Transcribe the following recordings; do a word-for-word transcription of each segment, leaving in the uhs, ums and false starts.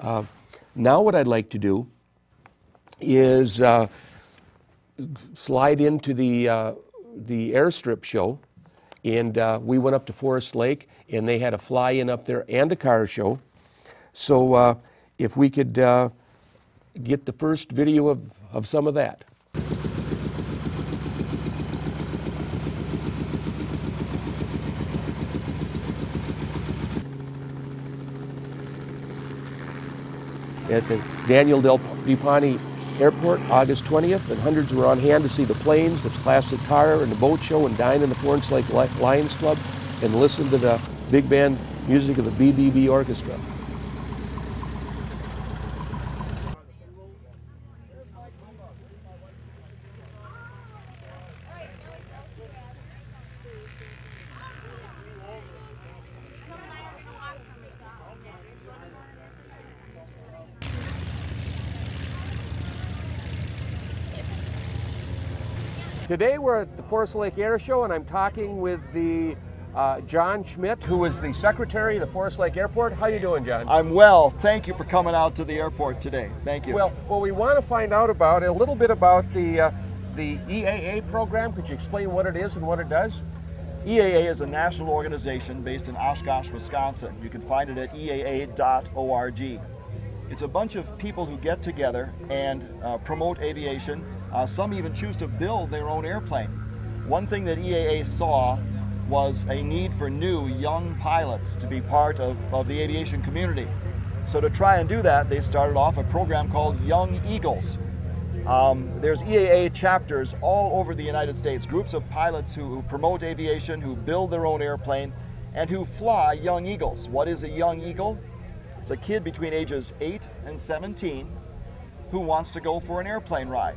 Uh, now what I'd like to do is uh, slide into the, uh, the airstrip show. And uh, we went up to Forest Lake, and they had a fly-in up there and a car show. So uh, if we could uh, get the first video of, of some of that. At the Daniel DuPont Airport, August twentieth, and hundreds were on hand to see the planes, the classic car, and the boat show, and dine in the Forest Lake Lions Club, and listen to the big band music of the B B B Orchestra. Today we're at the Forest Lake Air Show, and I'm talking with the uh, John Schmidt, who is the secretary of the Forest Lake Airport. How you doing, John? I'm well. Thank you for coming out to the airport today. Thank you. Well, well, we want to find out about a little bit about the uh, the E A A program. Could you explain what it is and what it does? E A A is a national organization based in Oshkosh, Wisconsin. You can find it at E A A dot org. It's a bunch of people who get together and uh, promote aviation. Uh, some even choose to build their own airplane. One thing that E A A saw was a need for new, young pilots to be part of, of the aviation community. So to try and do that, they started off a program called Young Eagles. Um, there's E A A chapters all over the United States, groups of pilots who, who promote aviation, who build their own airplane, and who fly Young Eagles. What is a Young Eagle? It's a kid between ages eight and seventeen who wants to go for an airplane ride.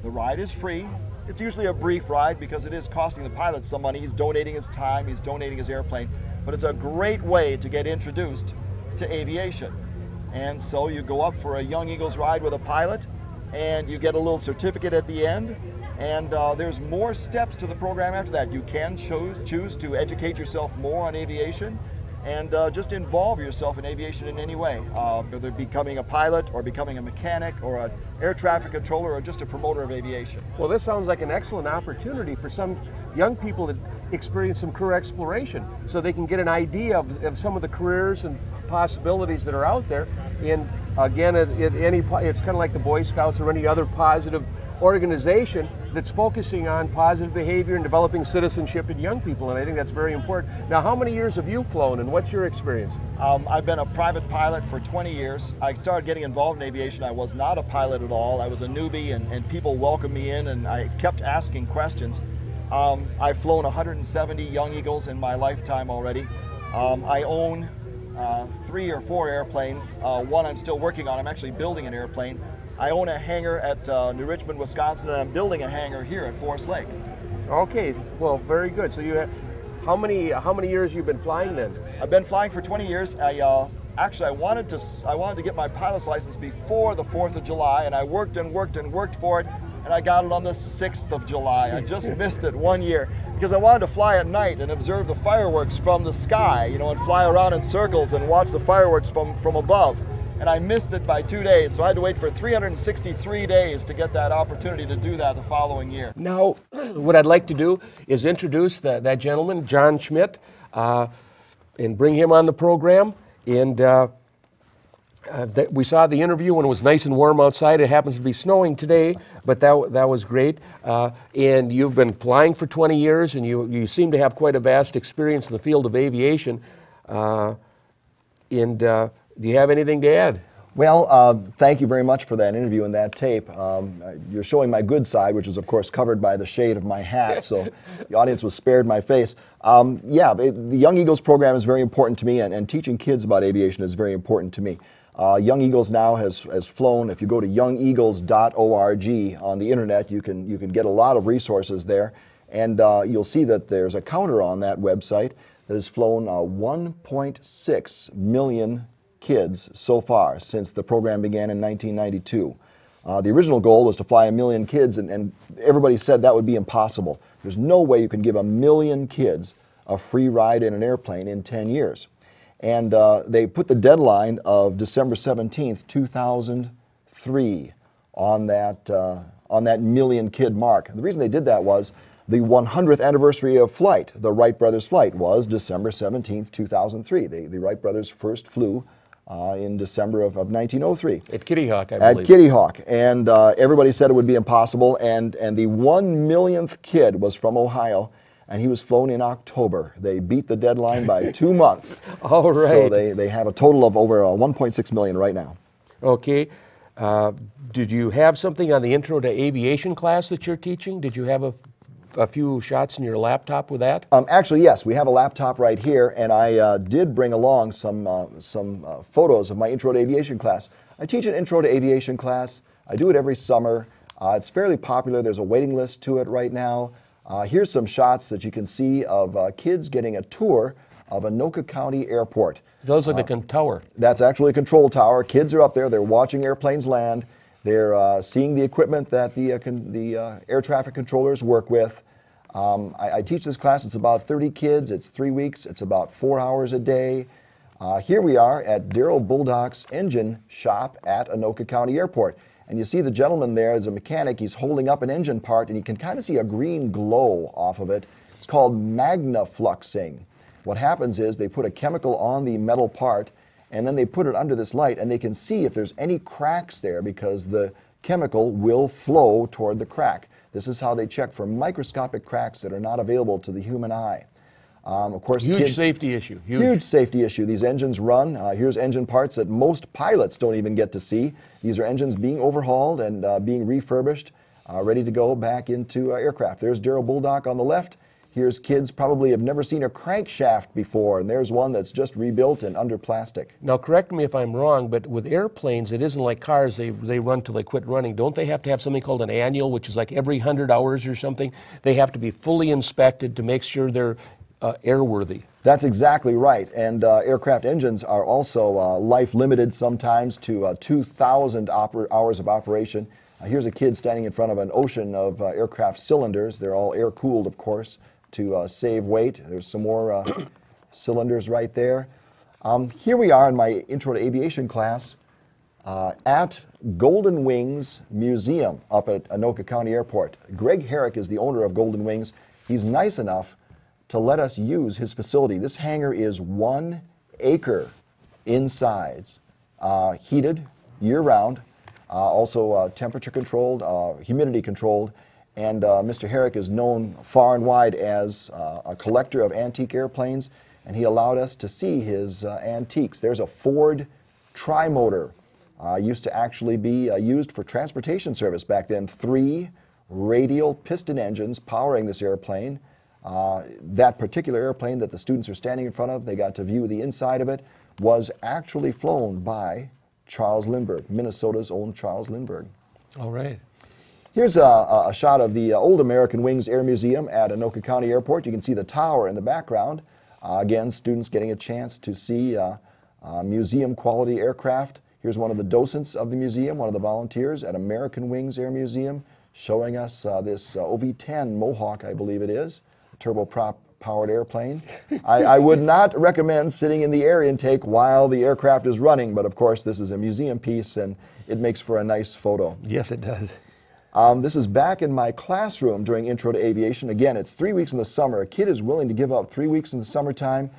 The ride is free. It's usually a brief ride because it is costing the pilot some money. He's donating his time, he's donating his airplane, but it's a great way to get introduced to aviation. And so you go up for a Young Eagles ride with a pilot, and you get a little certificate at the end, and uh, there's more steps to the program after that. You can cho choose to educate yourself more on aviation and uh, just involve yourself in aviation in any way, uh, whether becoming a pilot or becoming a mechanic or an air traffic controller or just a promoter of aviation. Well, this sounds like an excellent opportunity for some young people to experience some career exploration so they can get an idea of, of some of the careers and possibilities that are out there. And again, it, it, any, it's kind of like the Boy Scouts or any other positive organization that's focusing on positive behavior and developing citizenship in young people, and I think that's very important. Now, how many years have you flown, and what's your experience? Um, I've been a private pilot for twenty years. I started getting involved in aviation. I was not a pilot at all. I was a newbie, and, and people welcomed me in, and I kept asking questions. Um, I've flown one hundred seventy Young Eagles in my lifetime already. Um, I own uh, three or four airplanes. Uh, one I'm still working on. I'm actually building an airplane. I own a hangar at uh, New Richmond, Wisconsin, and I'm building a hangar here at Forest Lake. Okay, well, very good. So you have, how many how many years you've been flying then? I've been flying for twenty years. I uh, actually I wanted to I wanted to get my pilot's license before the fourth of July, and I worked and worked and worked for it, and I got it on the sixth of July. I just missed it one year because I wanted to fly at night and observe the fireworks from the sky, you know, and fly around in circles and watch the fireworks from from above. And I missed it by two days, so I had to wait for three hundred sixty-three days to get that opportunity to do that the following year. Now, what I'd like to do is introduce the, that gentleman, John Schmidt, uh, and bring him on the program. And uh, uh, th we saw the interview when it was nice and warm outside. It happens to be snowing today, but that, that was great. Uh, and you've been flying for twenty years, and you, you seem to have quite a vast experience in the field of aviation. Uh, and... Uh, Do you have anything to add? Well, uh, thank you very much for that interview and that tape. Um, you're showing my good side, which is, of course, covered by the shade of my hat, so the audience was spared my face. Um, yeah, it, the Young Eagles program is very important to me, and, and teaching kids about aviation is very important to me. Uh, Young Eagles now has, has flown. If you go to young eagles dot org on the internet, you can, you can get a lot of resources there, and uh, you'll see that there's a counter on that website that has flown uh, one point six million kids so far since the program began in nineteen ninety-two. Uh, the original goal was to fly a million kids, and, and everybody said that would be impossible. There's no way you can give a million kids a free ride in an airplane in ten years. And uh, they put the deadline of December seventeenth, two thousand three on that, uh, on that million kid mark. And the reason they did that was the one hundredth anniversary of flight, the Wright brothers' flight, was December seventeenth, two thousand three. They, the Wright brothers first flew uh, in December of, of nineteen oh three. At Kitty Hawk, I believe. At Kitty Hawk. And uh, everybody said it would be impossible. And, and the one millionth kid was from Ohio, and he was flown in October. They beat the deadline by two months. All right. So they, they have a total of over uh, one point six million right now. Okay. Uh, did you have something on the intro to aviation class that you're teaching? Did you have a... a few shots in your laptop with that? Um, actually, yes. We have a laptop right here, and I uh, did bring along some, uh, some uh, photos of my Intro to Aviation class. I teach an Intro to Aviation class. I do it every summer. Uh, it's fairly popular. There's a waiting list to it right now. Uh, here's some shots that you can see of uh, kids getting a tour of Anoka County Airport. Those are uh, the tower. That's actually a control tower. Kids are up there. They're watching airplanes land. They're uh, seeing the equipment that the, uh, con the uh, air traffic controllers work with. Um, I, I teach this class. It's about thirty kids. It's three weeks. It's about four hours a day. Uh, here we are at Darrell Buldock's engine shop at Anoka County Airport. And you see the gentleman there is a mechanic. He's holding up an engine part, and you can kind of see a green glow off of it. It's called magnafluxing. What happens is they put a chemical on the metal part, and then they put it under this light, and they can see if there's any cracks there because the chemical will flow toward the crack. This is how they check for microscopic cracks that are not available to the human eye. Um, of course, huge kids, safety issue. Huge. huge safety issue. These engines run. Uh, here's engine parts that most pilots don't even get to see. These are engines being overhauled and uh, being refurbished, uh, ready to go back into uh, aircraft. There's Darrell Bulldock on the left. Here's kids probably have never seen a crankshaft before, and there's one that's just rebuilt and under plastic. Now, correct me if I'm wrong, but with airplanes, it isn't like cars. They, they run till they quit running. Don't they have to have something called an annual, which is like every one hundred hours or something? They have to be fully inspected to make sure they're uh, airworthy. That's exactly right. And uh, aircraft engines are also uh, life-limited sometimes to uh, two thousand hours of operation. Uh, here's a kid standing in front of an ocean of uh, aircraft cylinders. They're all air-cooled, of course, to uh, save weight. There's some more uh, cylinders right there. Um, here we are in my Intro to Aviation class uh, at Golden Wings Museum up at Anoka County Airport. Greg Herrick is the owner of Golden Wings. He's nice enough to let us use his facility. This hangar is one acre in size, uh, heated year-round, uh, also uh, temperature-controlled, uh, humidity-controlled. And uh, Mister Herrick is known far and wide as uh, a collector of antique airplanes, and he allowed us to see his uh, antiques. There's a Ford trimotor, uh, used to actually be uh, used for transportation service back then. Three radial piston engines powering this airplane. Uh, that particular airplane that the students are standing in front of, they got to view the inside of it, was actually flown by Charles Lindbergh, Minnesota's own Charles Lindbergh. All right. Here's a, a shot of the old American Wings Air Museum at Anoka County Airport. You can see the tower in the background. Uh, again, students getting a chance to see uh, uh, museum-quality aircraft. Here's one of the docents of the museum, one of the volunteers at American Wings Air Museum, showing us uh, this uh, O V ten Mohawk, I believe it is, turboprop-powered airplane. I, I would not recommend sitting in the air intake while the aircraft is running, but of course this is a museum piece, and it makes for a nice photo. Yes, it does. Um, this is back in my classroom during Intro to Aviation. Again, it's three weeks in the summer. A kid is willing to give up three weeks in the summertime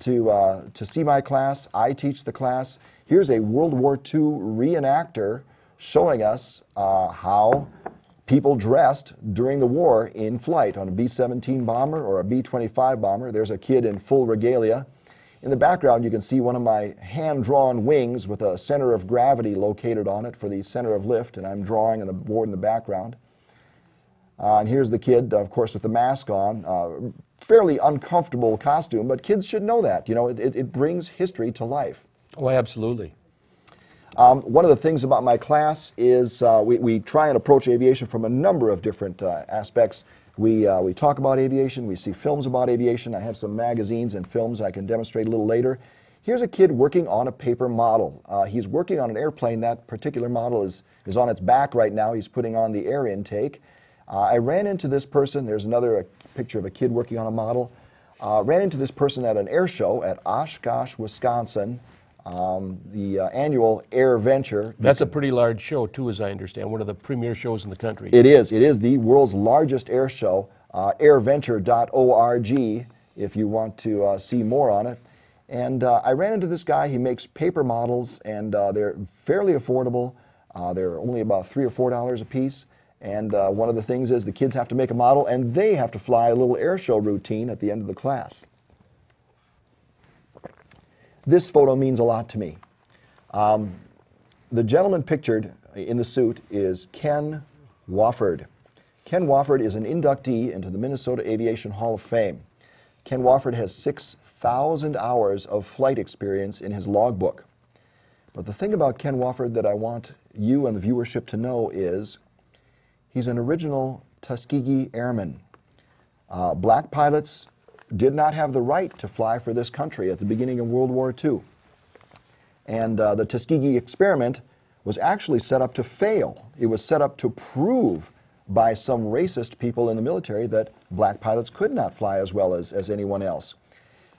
to, uh, to see my class. I teach the class. Here's a World War Two reenactor showing us uh, how people dressed during the war in flight on a B seventeen bomber or a B twenty-five bomber. There's a kid in full regalia. In the background, you can see one of my hand-drawn wings with a center of gravity located on it for the center of lift, and I'm drawing on the board in the background. Uh, and here's the kid, of course, with the mask on. Uh, fairly uncomfortable costume, but kids should know that. You know, it, it, it brings history to life. Oh, absolutely. Um, one of the things about my class is uh, we, we try and approach aviation from a number of different uh, aspects. We, uh, we talk about aviation, we see films about aviation. I have some magazines and films I can demonstrate a little later. Here's a kid working on a paper model. Uh, he's working on an airplane. That particular model is, is on its back right now. He's putting on the air intake. Uh, I ran into this person. There's another a picture of a kid working on a model. Uh, ran into this person at an air show at Oshkosh, Wisconsin, um, the uh, annual Air Venture. That's a pretty large show, too, as I understand, one of the premier shows in the country. It is. It is the world's largest air show, uh, air venture dot org, if you want to uh, see more on it. And uh, I ran into this guy. He makes paper models, and uh, they're fairly affordable. Uh, they're only about three or four dollars a piece. And uh, one of the things is the kids have to make a model, and they have to fly a little air show routine at the end of the class. This photo means a lot to me. Um, the gentleman pictured in the suit is Ken Wofford. Ken Wofford is an inductee into the Minnesota Aviation Hall of Fame. Ken Wofford has six thousand hours of flight experience in his logbook. But the thing about Ken Wofford that I want you and the viewership to know is he's an original Tuskegee Airman. Uh, black pilots did not have the right to fly for this country at the beginning of World War Two. And uh, the Tuskegee experiment was actually set up to fail. It was set up to prove by some racist people in the military that black pilots could not fly as well as, as anyone else.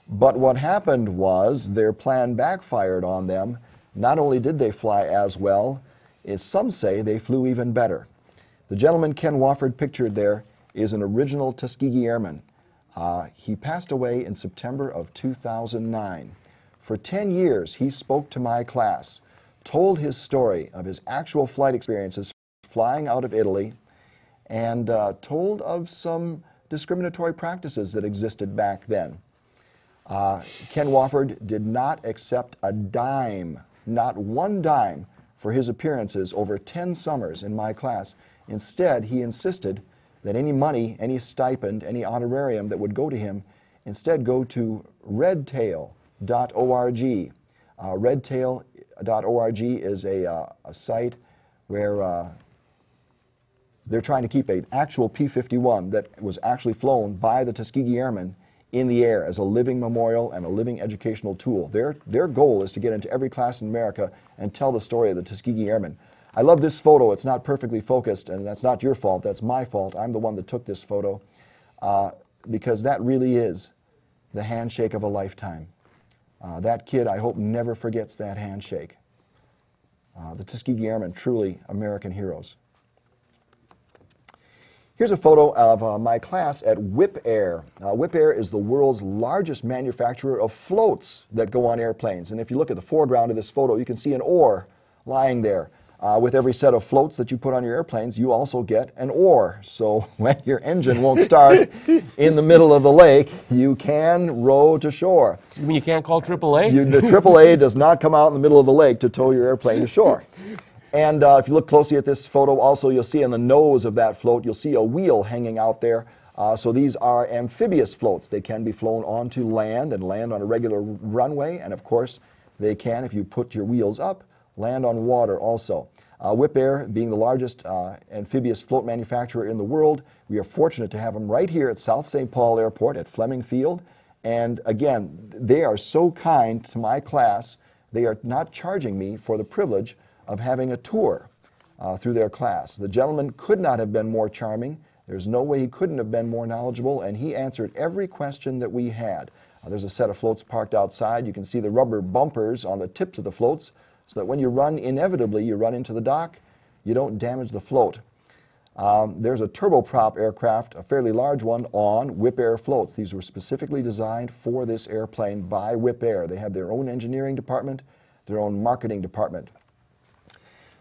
But what happened was their plan backfired on them. Not only did they fly as well, as some say they flew even better. The gentleman Ken Wofford pictured there is an original Tuskegee Airman. Uh, he passed away in September of two thousand nine. For ten years, he spoke to my class, told his story of his actual flight experiences flying out of Italy, and uh, told of some discriminatory practices that existed back then. Uh, Ken Wofford did not accept a dime, not one dime, for his appearances over ten summers in my class. Instead, he insisted that any money, any stipend, any honorarium that would go to him, instead go to red tail dot org. Uh, red tail dot org is a, uh, a site where uh, they're trying to keep an actual P fifty-one that was actually flown by the Tuskegee Airmen in the air as a living memorial and a living educational tool. Their, their goal is to get into every class in America and tell the story of the Tuskegee Airmen. I love this photo. It's not perfectly focused, and that's not your fault. That's my fault. I'm the one that took this photo, uh, because that really is the handshake of a lifetime. Uh, that kid, I hope, never forgets that handshake. Uh, the Tuskegee Airmen, truly American heroes. Here's a photo of uh, my class at Wipaire. Uh, Wipaire is the world's largest manufacturer of floats that go on airplanes. And if you look at the foreground of this photo, you can see an oar lying there. Uh, with every set of floats that you put on your airplanes, you also get an oar. So when your engine won't start in the middle of the lake, you can row to shore. You mean you can't call triple A? You, the triple A does not come out in the middle of the lake to tow your airplane to shore. And uh, if you look closely at this photo, also you'll see on the nose of that float, you'll see a wheel hanging out there. Uh, so these are amphibious floats. They can be flown onto land and land on a regular runway. And of course, they can, if you put your wheels up, land on water also. Uh, Wipaire, being the largest uh, amphibious float manufacturer in the world, we are fortunate to have them right here at South Saint Paul Airport at Fleming Field. And again, they are so kind to my class, they are not charging me for the privilege of having a tour uh, through their class. The gentleman could not have been more charming. There's no way he couldn't have been more knowledgeable, and he answered every question that we had. Uh, there's a set of floats parked outside. You can see the rubber bumpers on the tips of the floats so that when you run, inevitably you run into the dock, you don't damage the float. Um, there's a turboprop aircraft, a fairly large one, on Wipaire floats. These were specifically designed for this airplane by Wipaire. They have their own engineering department, their own marketing department.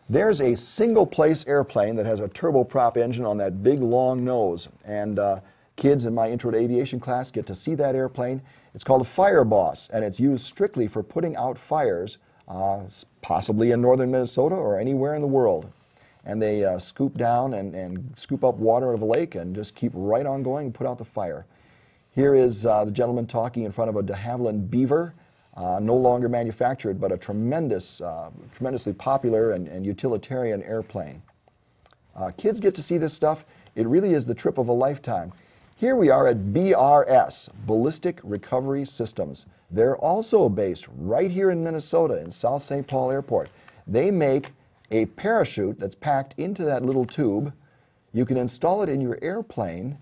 There's a single-place airplane that has a turboprop engine on that big, long nose. And uh, kids in my Intro to Aviation class get to see that airplane. It's called a Fire Boss, and it's used strictly for putting out fires, uh, possibly in northern Minnesota or anywhere in the world. And they uh, scoop down and, and scoop up water out of a lake and just keep right on going and put out the fire. Here is uh, the gentleman talking in front of a de Havilland Beaver. Uh, no longer manufactured, but a tremendous, uh, tremendously popular and, and utilitarian airplane. Uh, kids get to see this stuff. It really is the trip of a lifetime. Here we are at B R S, Ballistic Recovery Systems. They're also based right here in Minnesota in South Saint Paul Airport. They make a parachute that's packed into that little tube. You can install it in your airplane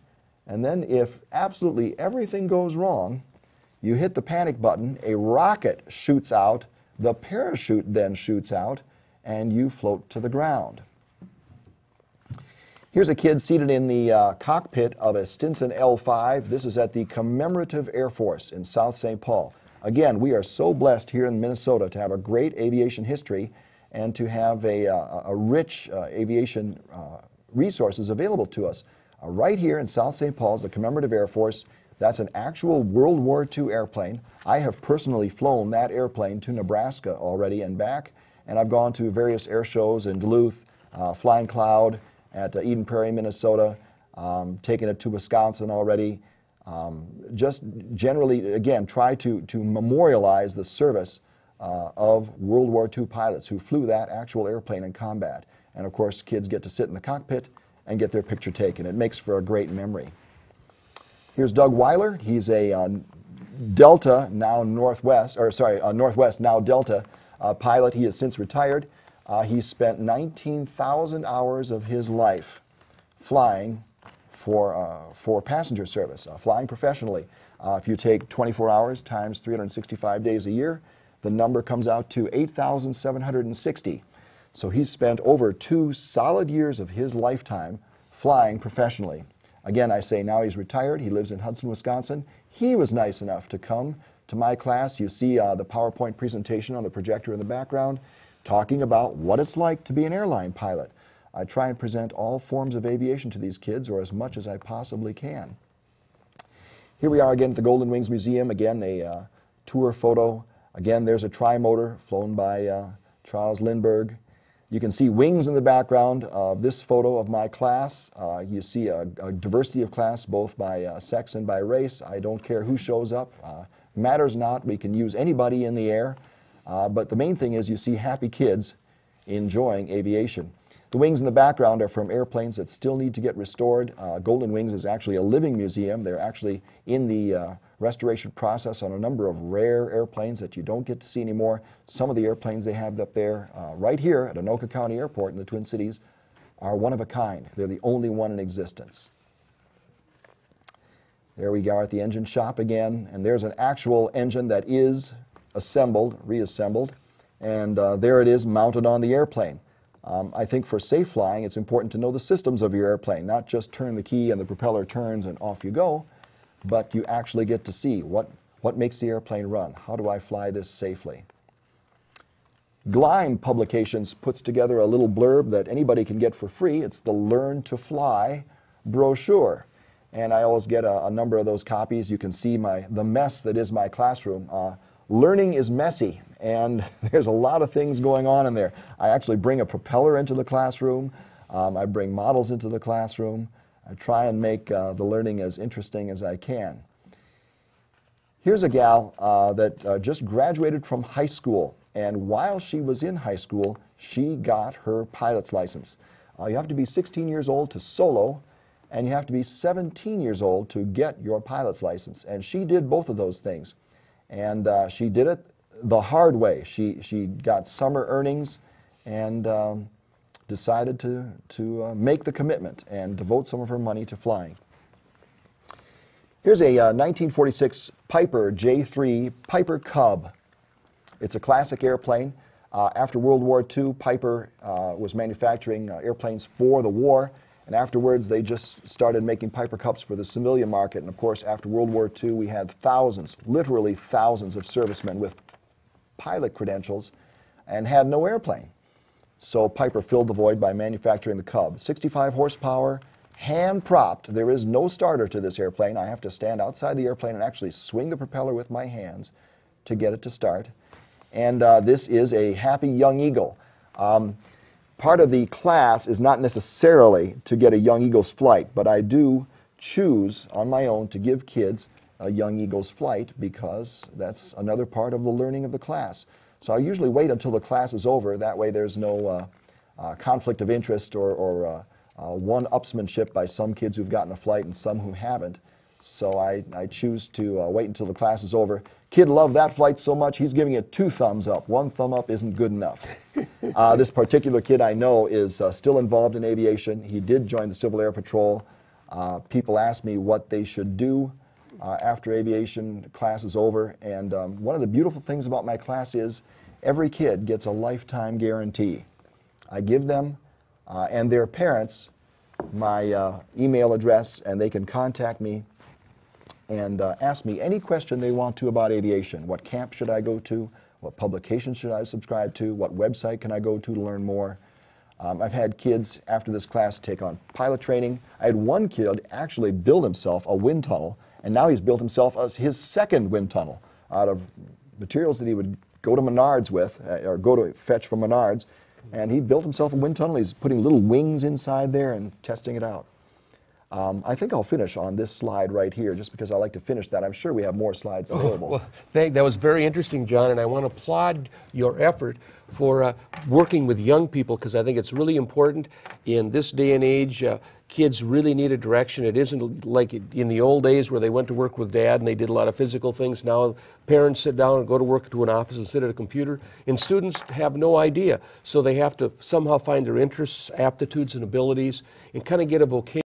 And then if absolutely everything goes wrong, you hit the panic button, a rocket shoots out, the parachute then shoots out, and you float to the ground. Here's a kid seated in the uh, cockpit of a Stinson L five. This is at the Commemorative Air Force in South Saint Paul. Again, we are so blessed here in Minnesota to have a great aviation history and to have a, uh, a rich uh, aviation uh, resources available to us. Uh, right here in South Saint Paul is the Commemorative Air Force. That's an actual World War Two airplane. I have personally flown that airplane to Nebraska already and back, and I've gone to various air shows in Duluth, uh, Flying Cloud at uh, Eden Prairie, Minnesota, um, taken it to Wisconsin already. Um, just generally, again, try to, to memorialize the service uh, of World War Two pilots who flew that actual airplane in combat. And of course, kids get to sit in the cockpit and get their picture taken. It makes for a great memory. Here's Doug Weiler. He's a uh, Delta, now Northwest, or sorry, uh, Northwest, now Delta uh, pilot. He has since retired. Uh, he spent nineteen thousand hours of his life flying for, uh, for passenger service, uh, flying professionally. Uh, if you take twenty-four hours times three hundred sixty-five days a year, the number comes out to eight thousand seven hundred sixty. So he's spent over two solid years of his lifetime flying professionally. Again, I say now he's retired. He lives in Hudson, Wisconsin. He was nice enough to come to my class. You see uh, the PowerPoint presentation on the projector in the background talking about what it's like to be an airline pilot. I try and present all forms of aviation to these kids, or as much as I possibly can. Here we are again at the Golden Wings Museum. Again, a uh, tour photo. Again, there's a trimotor flown by uh, Charles Lindbergh. You can see wings in the background of uh, this photo of my class. Uh, you see a, a diversity of class, both by uh, sex and by race. I don't care who shows up. Uh, matters not. We can use anybody in the air. Uh, but the main thing is you see happy kids enjoying aviation. The wings in the background are from airplanes that still need to get restored. Uh, Golden Wings is actually a living museum. They're actually in the uh, restoration process on a number of rare airplanes that you don't get to see anymore. Some of the airplanes they have up there, uh, right here at Anoka County Airport in the Twin Cities, are one of a kind. They're the only one in existence. There we are at the engine shop again, and there's an actual engine that is assembled, reassembled, and uh, there it is mounted on the airplane. Um, I think for safe flying, it's important to know the systems of your airplane, not just turn the key and the propeller turns and off you go, but you actually get to see what, what makes the airplane run. How do I fly this safely? Glime Publications puts together a little blurb that anybody can get for free. It's the Learn to Fly brochure. And I always get a, a number of those copies. You can see my, the mess that is my classroom. Uh, learning is messy, and there's a lot of things going on in there. I actually bring a propeller into the classroom. Um, I bring models into the classroom. I try and make uh, the learning as interesting as I can. Here's a gal uh, that uh, just graduated from high school, and while she was in high school, she got her pilot's license. Uh, you have to be sixteen years old to solo, and you have to be seventeen years old to get your pilot's license, and she did both of those things. And uh, she did it the hard way. She, she got summer earnings and um, decided to, to uh, make the commitment and devote some of her money to flying. Here's a uh, nineteen forty-six Piper J three Piper Cub. It's a classic airplane. Uh, after World War Two, Piper uh, was manufacturing uh, airplanes for the war, and afterwards they just started making Piper Cubs for the civilian market. And of course, after World War Two, we had thousands, literally thousands of servicemen with pilot credentials and had no airplane. So Piper filled the void by manufacturing the Cub. sixty-five horsepower, hand-propped. There is no starter to this airplane. I have to stand outside the airplane and actually swing the propeller with my hands to get it to start. And uh, this is a happy young eagle. Um, part of the class is not necessarily to get a Young Eagles flight, but I do choose on my own to give kids a Young Eagles flight because that's another part of the learning of the class. So I usually wait until the class is over. That way there's no uh, uh, conflict of interest or, or uh, uh, one-upsmanship by some kids who've gotten a flight and some who haven't. So I, I choose to uh, wait until the class is over. Kid loved that flight so much, he's giving it two thumbs up. One thumb up isn't good enough. Uh, this particular kid I know is uh, still involved in aviation. He did join the Civil Air Patrol. Uh, people ask me what they should do uh, after aviation class is over, and um, one of the beautiful things about my class is every kid gets a lifetime guarantee. I give them uh, and their parents my uh, email address, and they can contact me and uh, ask me any question they want to about aviation. What camp should I go to? What publication should I subscribe to? What website can I go to to learn more? Um, I've had kids after this class take on pilot training. I had one kid actually build himself a wind tunnel, and now he's built himself a, his second wind tunnel out of materials that he would go to Menards with, uh, or go to fetch from Menards, and he built himself a wind tunnel. He's putting little wings inside there and testing it out. Um, I think I'll finish on this slide right here, just because I like to finish that. I'm sure we have more slides available. Oh, well, thank, that was very interesting, John, and I want to applaud your effort for uh, working with young people, because I think it's really important in this day and age. Uh, kids really need a direction. It isn't like in the old days where they went to work with dad and they did a lot of physical things. Now parents sit down and go to work to an office and sit at a computer, and students have no idea. So they have to somehow find their interests, aptitudes, and abilities, and kind of get a vocation.